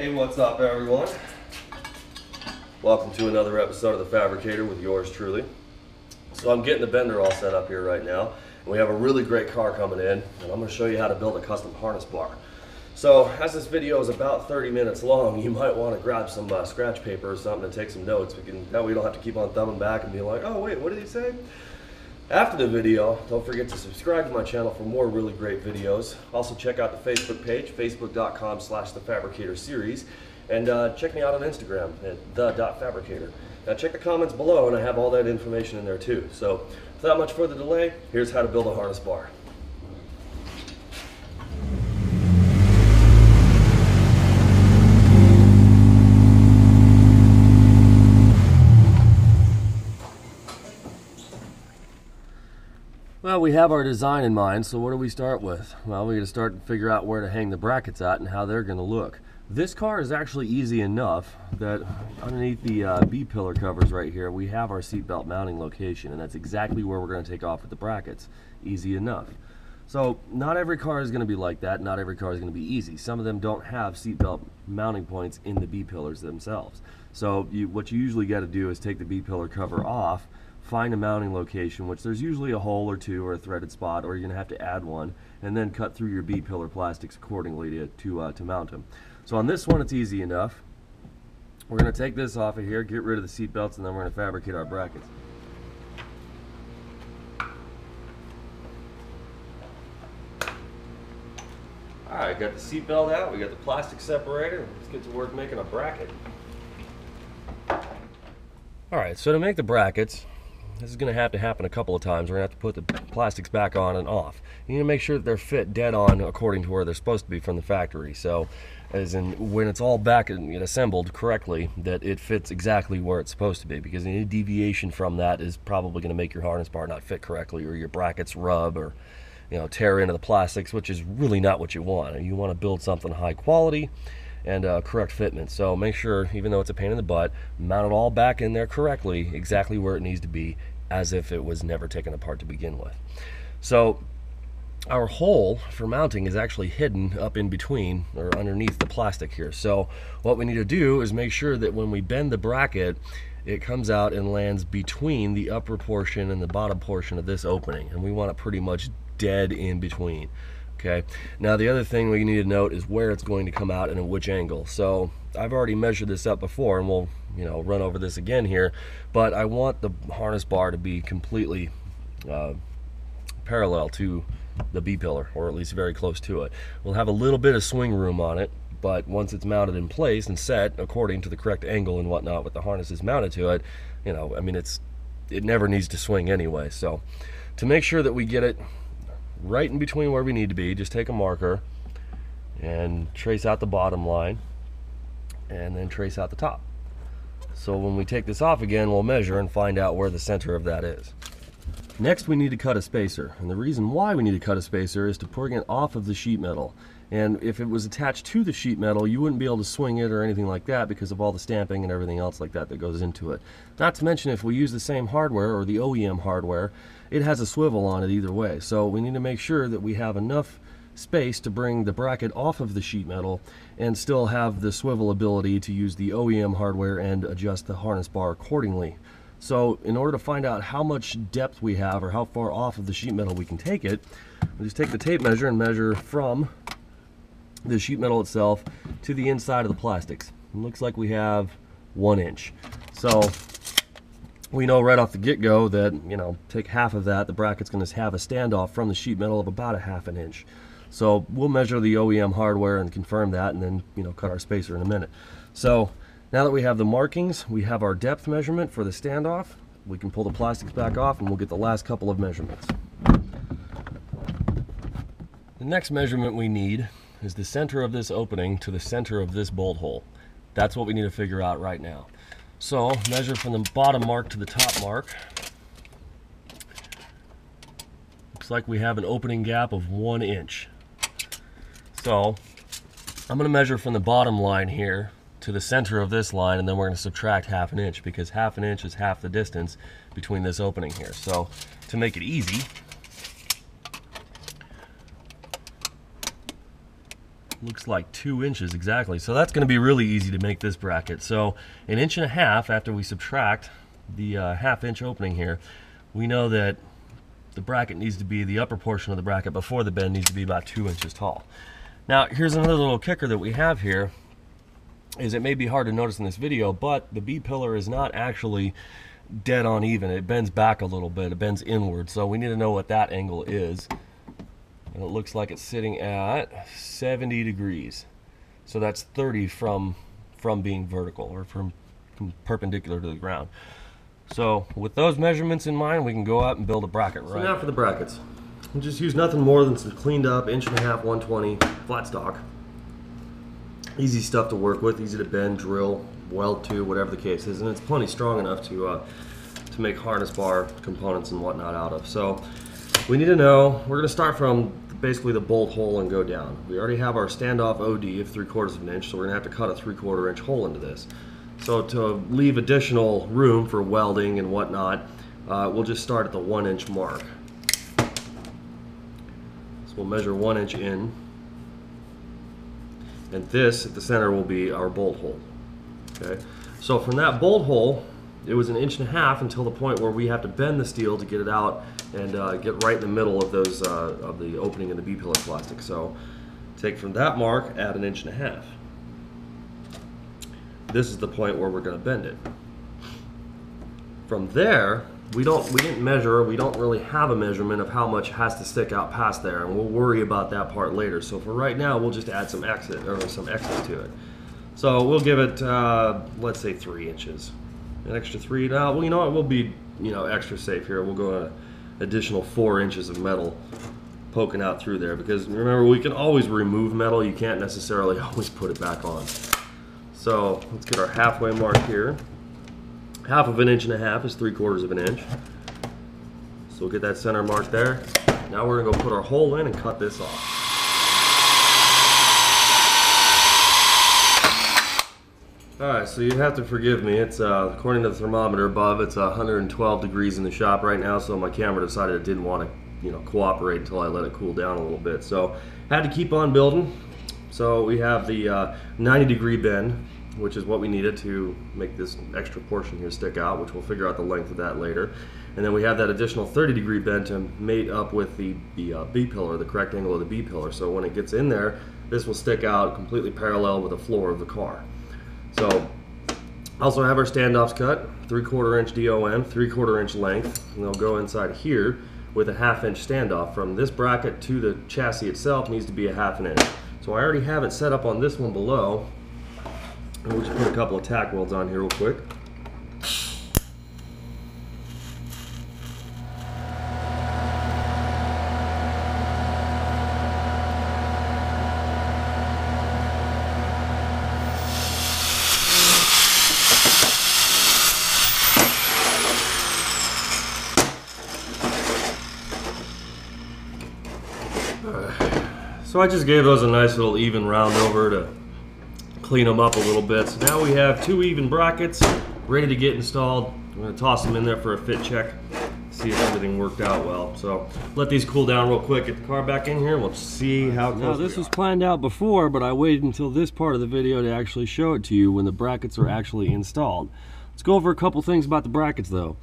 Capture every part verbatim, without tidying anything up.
Hey, what's up, everyone? Welcome to another episode of The Fabricator with yours truly. So I'm getting the bender all set up here right now. And we have a really great car coming in, and I'm going to show you how to build a custom harness bar. So as this video is about thirty minutes long, you might want to grab some uh, scratch paper or something to take some notes. We can, that way we don't have to keep on thumbing back and be like, oh wait, what did he say? After the video, don't forget to subscribe to my channel for more really great videos. Also check out the Facebook page, facebook.com slash the Fabricator Series. And uh, check me out on Instagram at the.fabricator. Now check the comments below and I have all that information in there too. So without much further delay, here's how to build a harness bar. Well, we have our design in mind, so what do we start with? Well, we're going to start and figure out where to hang the brackets at and how they're going to look. This car is actually easy enough that underneath the uh, B-pillar covers right here, we have our seatbelt mounting location, and that's exactly where we're going to take off with the brackets. Easy enough. So not every car is going to be like that. Not every car is going to be easy. Some of them don't have seatbelt mounting points in the B-pillars themselves. So you, what you usually got to do is take the B-pillar cover off, find a mounting location, which there's usually a hole or two or a threaded spot, or you're going to have to add one, and then cut through your B-pillar plastics accordingly to, to, uh, to mount them. So on this one, it's easy enough. We're going to take this off of here, get rid of the seat belts, and then we're going to fabricate our brackets. All right, got the seat belt out, we got the plastic separator. Let's get to work making a bracket. All right, so to make the brackets, this is going to have to happen a couple of times. We're going to have to put the plastics back on and off. You need to make sure that they're fit dead on according to where they're supposed to be from the factory. So, as in, when it's all back and assembled correctly, that it fits exactly where it's supposed to be. Because any deviation from that is probably going to make your harness bar not fit correctly, or your brackets rub, or you know, tear into the plastics, which is really not what you want. You want to build something high quality and uh, correct fitment. So make sure, even though it's a pain in the butt, mount it all back in there correctly, exactly where it needs to be, as if it was never taken apart to begin with. So our hole for mounting is actually hidden up in between or underneath the plastic here. So what we need to do is make sure that when we bend the bracket, it comes out and lands between the upper portion and the bottom portion of this opening, and we want it pretty much dead in between. Okay, now the other thing we need to note is where it's going to come out and at which angle. So I've already measured this up before, and we'll you know run over this again here, but I want the harness bar to be completely uh, parallel to the B-pillar, or at least very close to it. We'll have a little bit of swing room on it, but once it's mounted in place and set according to the correct angle and whatnot with the harnesses mounted to it, you know, I mean, it's it never needs to swing anyway. So to make sure that we get it right in between where we need to be, just take a marker and trace out the bottom line and then trace out the top. So when we take this off again, we'll measure and find out where the center of that is. Next, we need to cut a spacer, and the reason why we need to cut a spacer is to bring it off of the sheet metal. And if it was attached to the sheet metal, you wouldn't be able to swing it or anything like that because of all the stamping and everything else like that that goes into it. Not to mention, if we use the same hardware or the O E M hardware, it has a swivel on it either way. So we need to make sure that we have enough space to bring the bracket off of the sheet metal and still have the swivel ability to use the O E M hardware and adjust the harness bar accordingly. So in order to find out how much depth we have or how far off of the sheet metal we can take it, we just take the tape measure and measure from the sheet metal itself to the inside of the plastics. It looks like we have one inch. So we know right off the get-go that, you know, take half of that, the bracket's going to have a standoff from the sheet metal of about a half an inch. So we'll measure the O E M hardware and confirm that, and then, you know, cut our spacer in a minute. So now that we have the markings, we have our depth measurement for the standoff, we can pull the plastics back off and we'll get the last couple of measurements. The next measurement we need is the center of this opening to the center of this bolt hole. That's what we need to figure out right now. So measure from the bottom mark to the top mark. Looks like we have an opening gap of one inch. So I'm going to measure from the bottom line here to the center of this line, and then we're going to subtract half an inch, because half an inch is half the distance between this opening here. So to make it easy, looks like two inches exactly. So that's going to be really easy to make this bracket. So an inch and a half after we subtract the uh, half inch opening here, we know that the bracket needs to be, the upper portion of the bracket before the bend needs to be about two inches tall. Now here's another little kicker that we have here, is it may be hard to notice in this video, but the B pillar is not actually dead on even. It bends back a little bit, it bends inward, so we need to know what that angle is. And it looks like it's sitting at seventy degrees. So that's thirty from from being vertical, or from, from perpendicular to the ground. So with those measurements in mind, we can go out and build a bracket, right? So now for the brackets. We just use nothing more than some cleaned up inch and a half one twenty flat stock. Easy stuff to work with, easy to bend, drill, weld to, whatever the case is, and it's plenty strong enough to uh, to make harness bar components and whatnot out of. So we need to know, we're going to start from basically the bolt hole and go down. We already have our standoff O D of three quarters of an inch, so we're going to have to cut a three quarter inch hole into this. So to leave additional room for welding and whatnot, uh, we'll just start at the one inch mark. So we'll measure one inch in, and this at the center will be our bolt hole. Okay, so from that bolt hole, it was an inch and a half until the point where we have to bend the steel to get it out and uh, get right in the middle of those uh, of the opening in the B pillar plastic. So take from that mark, add an inch and a half. This is the point where we're going to bend it. From there, we don't, we didn't measure, we don't really have a measurement of how much has to stick out past there, and we'll worry about that part later. So for right now, we'll just add some exit, or some excess to it. So we'll give it, uh, let's say three inches, an extra three. Now, well, you know what, we'll be, you know, extra safe here. We'll go an additional four inches of metal poking out through there, because remember, we can always remove metal. You can't necessarily always put it back on. So let's get our halfway mark here. Half of an inch and a half is three quarters of an inch. So we'll get that center mark there. Now we're gonna go put our hole in and cut this off. All right, so you have to forgive me. It's uh, according to the thermometer above, it's one hundred twelve degrees in the shop right now, so my camera decided it didn't want to, you know, cooperate until I let it cool down a little bit. So had to keep on building. So we have the uh, ninety degree bend, which is what we needed to make this extra portion here stick out, which we'll figure out the length of that later. And then we have that additional thirty degree bend to mate up with the, the uh, B-pillar, the correct angle of the B-pillar. So when it gets in there, this will stick out completely parallel with the floor of the car. So also have our standoffs cut, three quarter inch D O M, three quarter inch length, and they'll go inside here with a half inch standoff. From this bracket to the chassis itself needs to be a half an inch. So I already have it set up on this one below, and we'll just put a couple of tack welds on here real quick. So I just gave those a nice little even round over to clean them up a little bit. So now we have two even brackets ready to get installed. I'm going to toss them in there for a fit check, see if everything worked out well. So let these cool down real quick, get the car back in here, and we'll see how close. Now this was planned out before, but I waited until this part of the video to actually show it to you when the brackets are actually installed. Let's go over a couple things about the brackets though.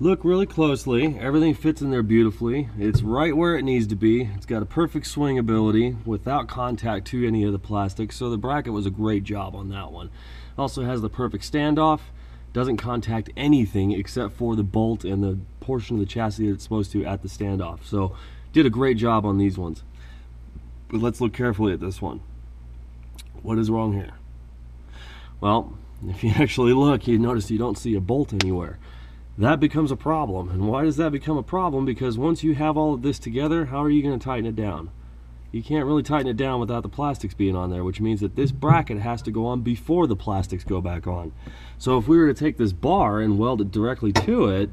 Look really closely, everything fits in there beautifully. It's right where it needs to be. It's got a perfect swing ability without contact to any of the plastic, so the bracket was a great job on that one. Also has the perfect standoff, doesn't contact anything except for the bolt and the portion of the chassis that it's supposed to at the standoff. So did a great job on these ones. But let's look carefully at this one. What is wrong here? Well, if you actually look, you notice you don't see a bolt anywhere. That becomes a problem. And why does that become a problem? Because once you have all of this together, how are you going to tighten it down? You can't really tighten it down without the plastics being on there, which means that this bracket has to go on before the plastics go back on. So if we were to take this bar and weld it directly to it,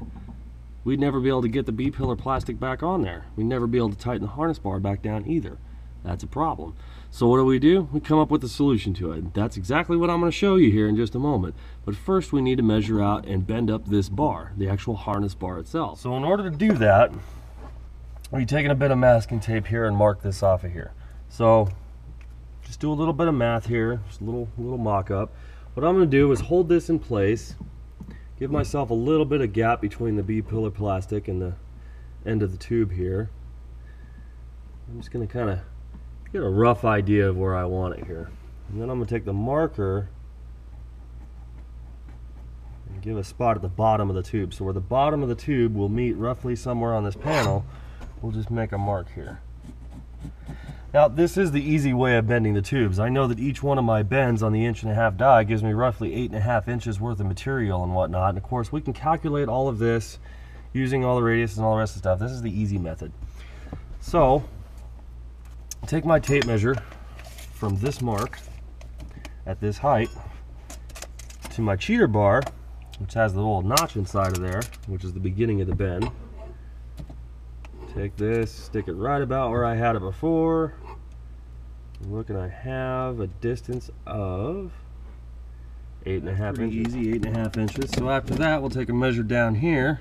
we'd never be able to get the B-pillar plastic back on there. We'd never be able to tighten the harness bar back down either. That's a problem. So what do we do? We come up with a solution to it. That's exactly what I'm going to show you here in just a moment. But first we need to measure out and bend up this bar, the actual harness bar itself. So in order to do that, we're taking a bit of masking tape here and mark this off of here. So just do a little bit of math here, just a little, little mock-up. What I'm going to do is hold this in place, give myself a little bit of gap between the B-pillar plastic and the end of the tube here. I'm just going to kind of get a rough idea of where I want it here. And then I'm going to take the marker and give a spot at the bottom of the tube. So where the bottom of the tube will meet roughly somewhere on this panel, we'll just make a mark here. Now, this is the easy way of bending the tubes. I know that each one of my bends on the inch and a half die gives me roughly eight and a half inches worth of material and whatnot. And of course, we can calculate all of this using all the radius and all the rest of the stuff. This is the easy method. So, take my tape measure from this mark at this height to my cheater bar, which has the little notch inside of there, which is the beginning of the bend. Take this, stick it right about where I had it before. Look, and I have a distance of eight and a half inches. Easy, eight and a half inches. So after that, we'll take a measure down here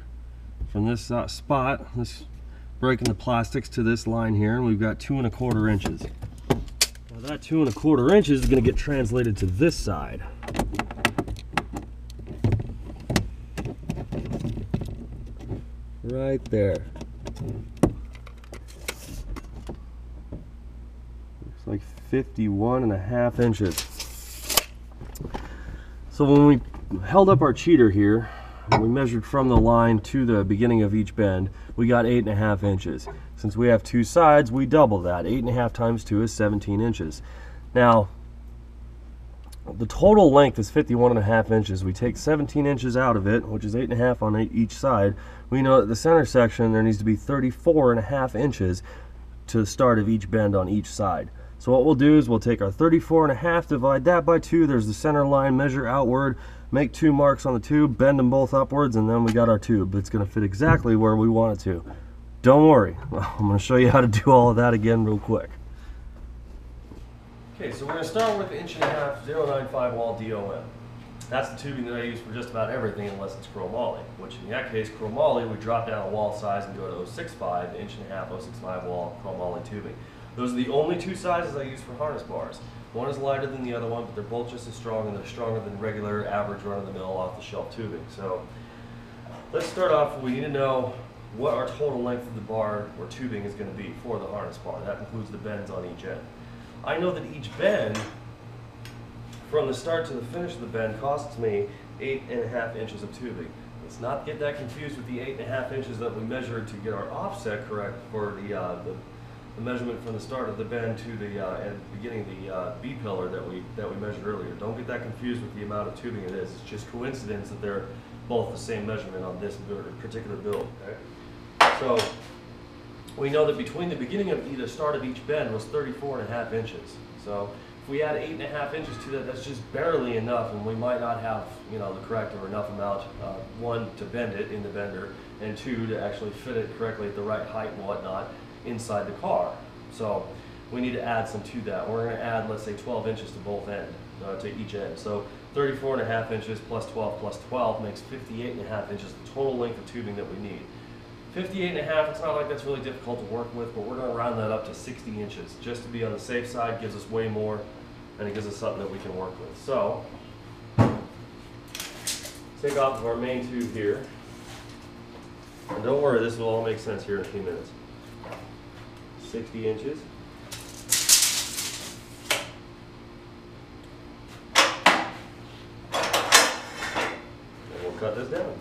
from this uh, spot, this breaking the plastics to this line here, and we've got two and a quarter inches. Now that two and a quarter inches is going to get translated to this side. Right there. Looks like fifty-one and a half inches. So when we held up our cheater here, we measured from the line to the beginning of each bend, we got eight and a half inches. Since we have two sides, we double that. Eight and a half times two is seventeen inches. Now, the total length is fifty-one and a half inches. We take seventeen inches out of it, which is eight and a half on each side. We know that the center section, there needs to be thirty-four and a half inches to the start of each bend on each side. So what we'll do is we'll take our thirty-four and a half, divide that by two, there's the center line, measure outward, make two marks on the tube, bend them both upwards, and then we got our tube. It's going to fit exactly where we want it to. Don't worry, I'm going to show you how to do all of that again real quick. Okay, so we're going to start with the inch and a half zero point nine five wall D O M. That's the tubing that I use for just about everything unless it's chromoly, which in that case, chromoly, we drop down a wall size and go to oh six five, the inch and a half oh six five wall chromoly tubing. Those are the only two sizes I use for harness bars. One is lighter than the other one, but they're both just as strong, and they're stronger than regular, average, run-of-the-mill, off-the-shelf tubing. So let's start off, we need to know what our total length of the bar or tubing is going to be for the harness bar. That includes the bends on each end. I know that each bend, from the start to the finish of the bend, costs me eight and a half inches of tubing. Let's not get that confused with the eight and a half inches that we measured to get our offset correct for the, uh, the, the measurement from the start of the bend to the uh, and beginning of the uh, B pillar that we that we measured earlier. Don't get that confused with the amount of tubing it is. It's just coincidence that they're both the same measurement on this particular build. Okay? So. We know that between the beginning of either start of each bend was thirty-four and a half inches. So if we add eight and a half inches to that, that's just barely enough, and we might not have, you know, the correct or enough amount, uh, one, to bend it in the bender, and two, to actually fit it correctly at the right height and whatnot inside the car. So we need to add some to that. We're going to add, let's say, twelve inches to both end, uh, to each end. So thirty-four and a half inches plus twelve plus twelve makes fifty-eight and a half inches, the total length of tubing that we need. fifty-eight and a half, it's not like that's really difficult to work with, but we're going to round that up to sixty inches. Just to be on the safe side, gives us way more, and it gives us something that we can work with. So, take off of our main tube here. And don't worry, this will all make sense here in a few minutes. sixty inches. And we'll cut this down.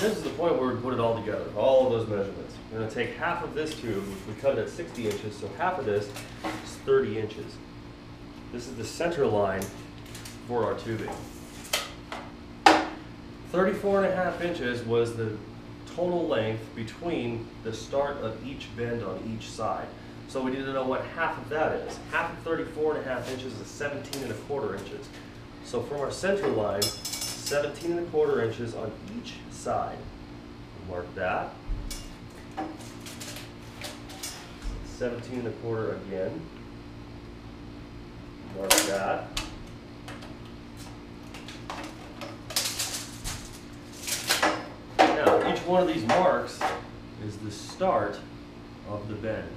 This is the point where we put it all together, all of those measurements. We're going to take half of this tube, which we cut it at sixty inches, so half of this is thirty inches. This is the center line for our tubing. thirty-four and a half inches was the total length between the start of each bend on each side. So we need to know what half of that is. Half of thirty-four and a half inches is seventeen and a quarter inches. So from our center line, seventeen and a quarter inches on each side. Mark that. seventeen and a quarter again. Mark that. Now, each one of these marks is the start of the bend.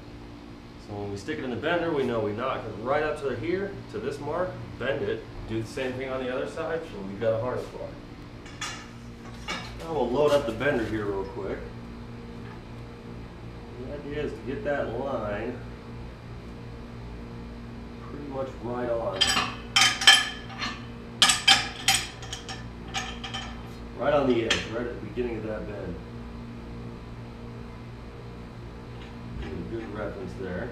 So when we stick it in the bender, we know we knock it right up to here, to this mark, bend it, do the same thing on the other side, so we've got a harness bar. Now we'll load up the bender here real quick. The idea is to get that line pretty much right on. Right on the edge, right at the beginning of that bend. Good reference there.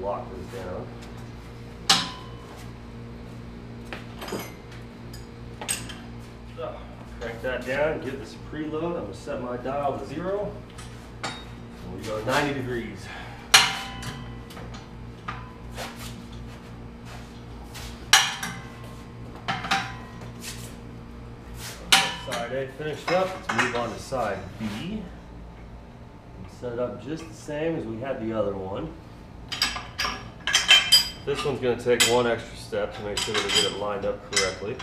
Lock this down. So, crank that down, give this a preload. I'm going to set my dial to zero. And we go ninety degrees. Side A finished up. Let's move on to side B. Set it up just the same as we had the other one. This one's going to take one extra step to make sure that we get it lined up correctly.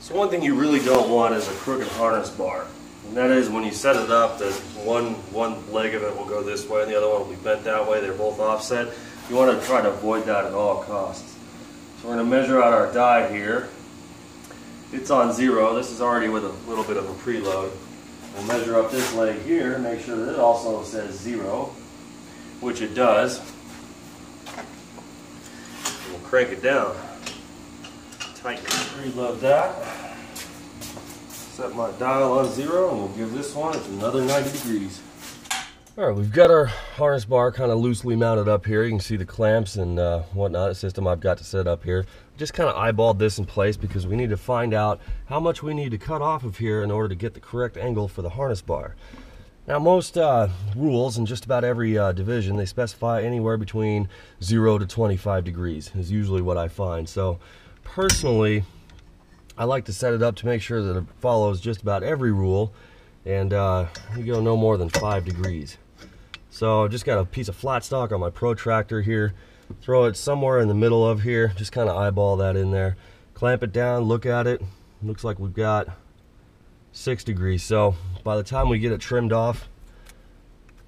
So one thing you really don't want is a crooked harness bar. And that is when you set it up that one, one leg of it will go this way and the other one will be bent that way. They're both offset. You want to try to avoid that at all costs. So we're going to measure out our die here. It's on zero. This is already with a little bit of a preload. We'll measure up this leg here, make sure that it also says zero, which it does. We'll crank it down. Tighten it, preload that. Set my dial on zero, and we'll give this one another ninety degrees. All right, we've got our harness bar kind of loosely mounted up here. You can see the clamps and uh, whatnot system I've got to set up here. Just kind of eyeballed this in place because we need to find out how much we need to cut off of here in order to get the correct angle for the harness bar. Now most uh, rules in just about every uh, division, they specify anywhere between zero to twenty-five degrees is usually what I find. So personally, I like to set it up to make sure that it follows just about every rule, and uh, you go no more than five degrees. So I've just got a piece of flat stock on my protractor here. Throw it somewhere in the middle of here. Just kind of eyeball that in there. Clamp it down, look at it. Looks like we've got six degrees. So by the time we get it trimmed off,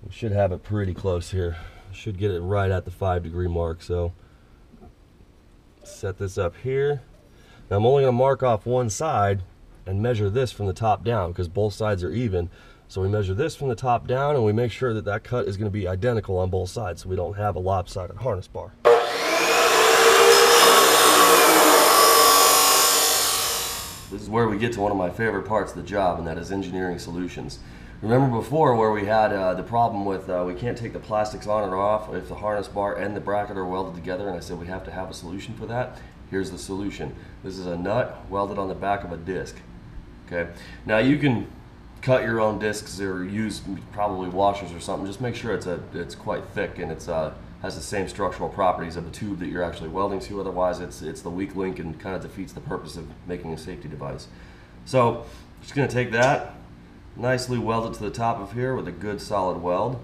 we should have it pretty close here. Should get it right at the five degree mark. So set this up here. Now I'm only going to mark off one side and measure this from the top down because both sides are even. So we measure this from the top down and we make sure that that cut is going to be identical on both sides so we don't have a lopsided harness bar. This is where we get to one of my favorite parts of the job, and that is engineering solutions. Remember before where we had uh, the problem with uh, we can't take the plastics on and off if the harness bar and the bracket are welded together, and I said we have to have a solution for that? Here's the solution. This is a nut welded on the back of a disc. Okay. Now you can cut your own discs or use probably washers or something. Just make sure it's a it's quite thick and it's uh, has the same structural properties of a tube that you're actually welding to. Otherwise, it's it's the weak link and kind of defeats the purpose of making a safety device. So just gonna take that, nicely weld it to the top of here with a good solid weld,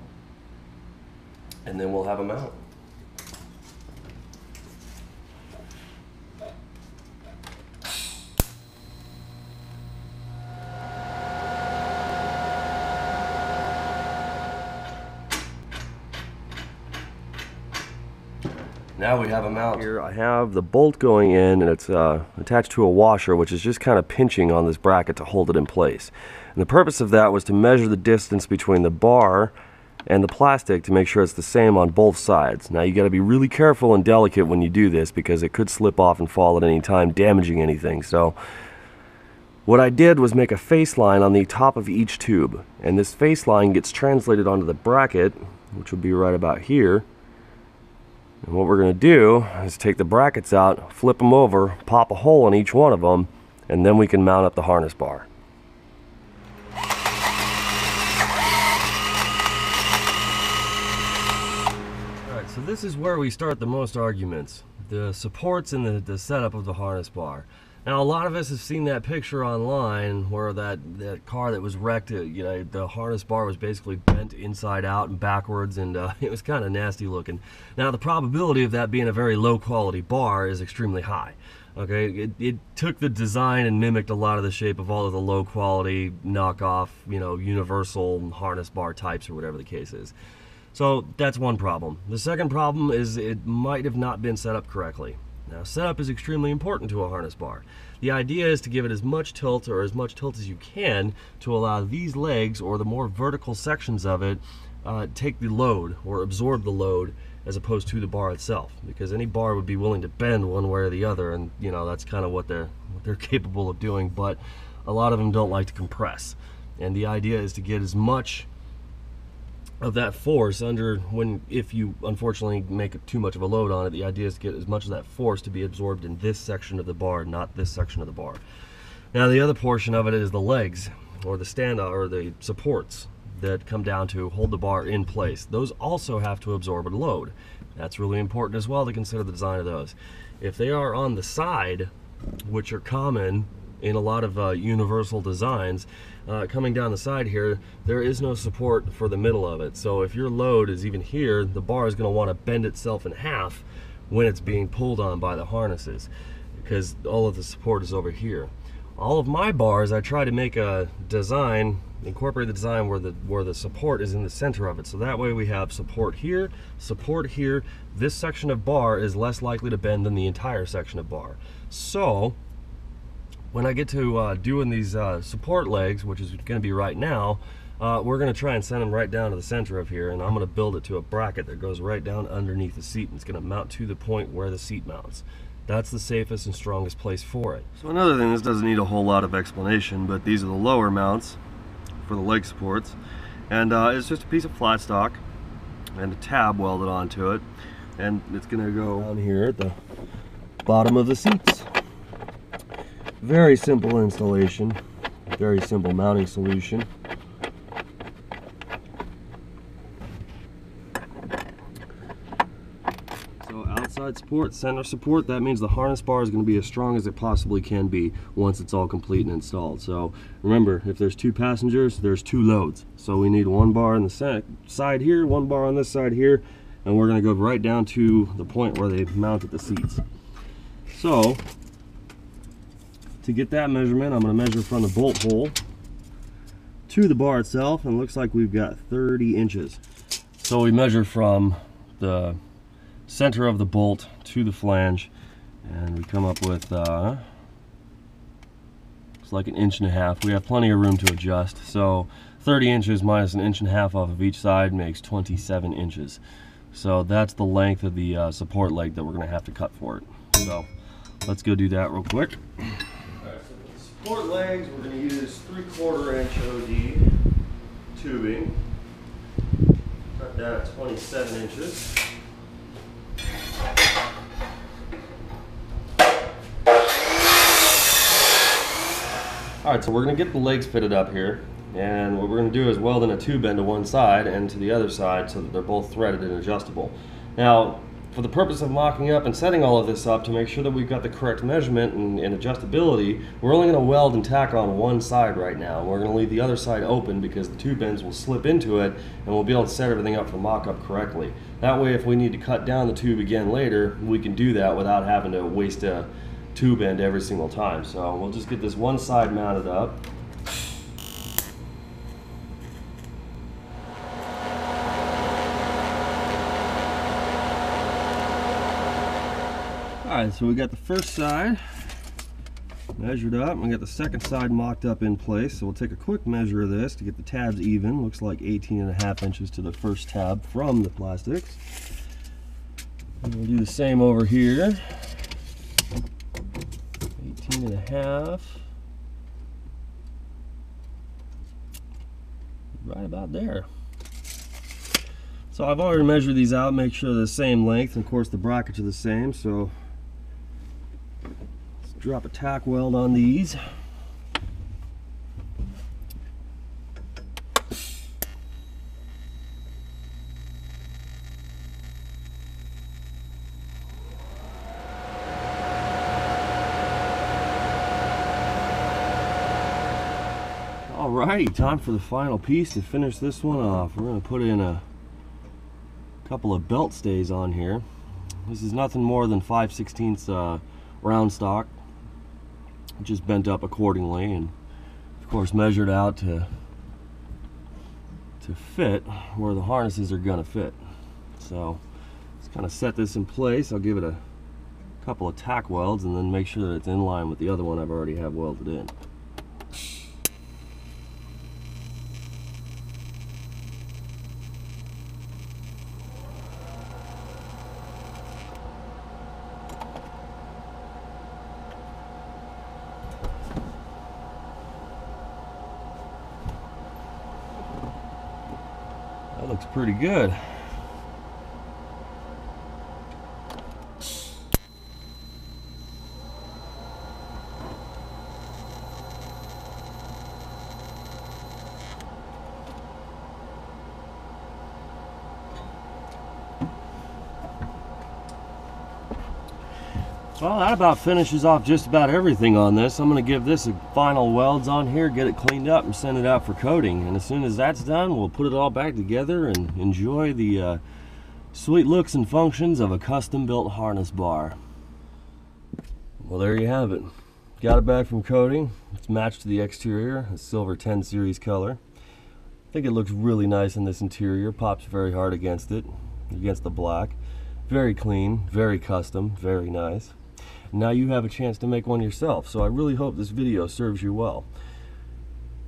and then we'll have them out. Now we have them out. Here I have the bolt going in, and it's uh, attached to a washer, which is just kind of pinching on this bracket to hold it in place. And the purpose of that was to measure the distance between the bar and the plastic to make sure it's the same on both sides. Now you got to be really careful and delicate when you do this because it could slip off and fall at any time, damaging anything. So what I did was make a face line on the top of each tube, and this face line gets translated onto the bracket, which will be right about here. And what we're going to do is take the brackets out, flip them over, pop a hole in each one of them, and then we can mount up the harness bar. Alright, so this is where we start the most arguments. The supports and the, the setup of the harness bar. Now a lot of us have seen that picture online where that, that car that was wrecked, you know, the harness bar was basically bent inside out and backwards, and uh, it was kind of nasty looking. Now the probability of that being a very low quality bar is extremely high. Okay, it, it took the design and mimicked a lot of the shape of all of the low quality knockoff, you know, universal harness bar types or whatever the case is. So that's one problem. The second problem is it might have not been set up correctly. Now, setup is extremely important to a harness bar. The idea is to give it as much tilt or as much tilt as you can to allow these legs or the more vertical sections of it uh, take the load or absorb the load as opposed to the bar itself, because any bar would be willing to bend one way or the other, and you know that's kind of what they're what they're capable of doing. But a lot of them don't like to compress, and the idea is to get as much of that force under when if you unfortunately make too much of a load on it. The idea is to get as much of that force to be absorbed in this section of the bar, not this section of the bar. Now the other portion of it is the legs or the stand or the supports that come down to hold the bar in place. Those also have to absorb a load. That's really important as well to consider the design of those. If they are on the side, which are common in a lot of uh, universal designs, uh, coming down the side here, there is no support for the middle of it. So if your load is even here, the bar is going to want to bend itself in half when it's being pulled on by the harnesses, because all of the support is over here. All of my bars, I try to make a design, incorporate the design where the where the support is in the center of it. So that way we have support here, support here. This section of bar is less likely to bend than the entire section of bar. So when I get to uh, doing these uh, support legs, which is going to be right now, uh, we're going to try and send them right down to the center of here, and I'm going to build it to a bracket that goes right down underneath the seat, and it's going to mount to the point where the seat mounts. That's the safest and strongest place for it. So another thing, this doesn't need a whole lot of explanation, but these are the lower mounts for the leg supports. And uh, it's just a piece of flat stock and a tab welded onto it. And it's gonna go down here at the bottom of the seats. Very simple installation, very simple mounting solution. Outside support, center support, that means the harness bar is going to be as strong as it possibly can be once it's all complete and installed. So remember, if there's two passengers, there's two loads. So we need one bar on the side here, one bar on this side here, and we're going to go right down to the point where they mounted the seats. So to get that measurement, I'm going to measure from the bolt hole to the bar itself, and it looks like we've got thirty inches. So we measure from the center of the bolt to the flange, and we come up with uh, it's like an inch and a half. We have plenty of room to adjust, so thirty inches minus an inch and a half off of each side makes twenty-seven inches. So that's the length of the uh, support leg that we're going to have to cut for it. So let's go do that real quick. All right, so for the support legs, we're going to use three quarter inch O D tubing, cut down at twenty-seven inches. Alright, so we're going to get the legs fitted up here, and what we're going to do is weld in a tube end to one side and to the other side so that they're both threaded and adjustable. Now, for the purpose of mocking up and setting all of this up to make sure that we've got the correct measurement and, and adjustability, we're only going to weld and tack on one side right now. We're going to leave the other side open because the tube ends will slip into it, and we'll be able to set everything up for mock-up correctly. That way, if we need to cut down the tube again later, we can do that without having to waste a tube end every single time. So we'll just get this one side mounted up. Alright, so we got the first side measured up. We got the second side mocked up in place. So we'll take a quick measure of this to get the tabs even. Looks like eighteen and a half inches to the first tab from the plastics. And we'll do the same over here. eighteen and a half, right about there. So I've already measured these out, make sure they're the same length, and of course the brackets are the same. So let's drop a tack weld on these. Alrighty, time for the final piece to finish this one off. We're going to put in a couple of belt stays on here. This is nothing more than five sixteenths uh, round stock, just bent up accordingly, and of course measured out to to fit where the harnesses are going to fit. So let's kind of set this in place. I'll give it a couple of tack welds and then make sure that it's in line with the other one I've already have welded in. That looks pretty good. Well, that about finishes off just about everything on this. I'm going to give this a final welds on here, get it cleaned up, and send it out for coating. And as soon as that's done, we'll put it all back together and enjoy the uh, sweet looks and functions of a custom-built harness bar. Well, there you have it. Got it back from coating. It's matched to the exterior, a silver ten series color. I think it looks really nice in this interior. Pops very hard against it, against the black. Very clean, very custom, very nice. Now you have a chance to make one yourself, so I really hope this video serves you well.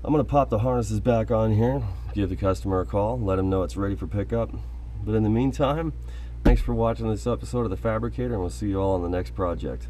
I'm going to pop the harnesses back on here, give the customer a call, let him know it's ready for pickup. But in the meantime, thanks for watching this episode of The Fabricator, and we'll see you all on the next project.